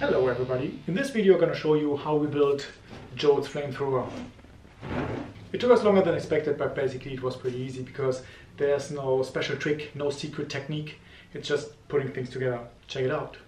Hello everybody! In this video I'm going to show you how we built Joel's flamethrower. It took us longer than expected, but basically it was pretty easy because there's no special trick, no secret technique. It's just putting things together. Check it out!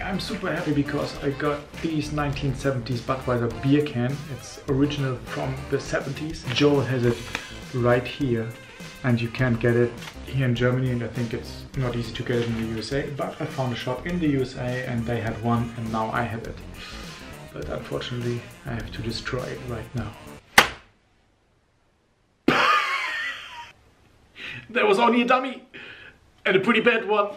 I'm super happy because I got these 1970s Budweiser beer can. It's original from the 70s. Joel has it right here and you can't get it here in Germany, and I think it's not easy to get it in the USA, but I found a shop in the USA and they had one and now I have it. But unfortunately I have to destroy it right now. That was only a dummy and a pretty bad one.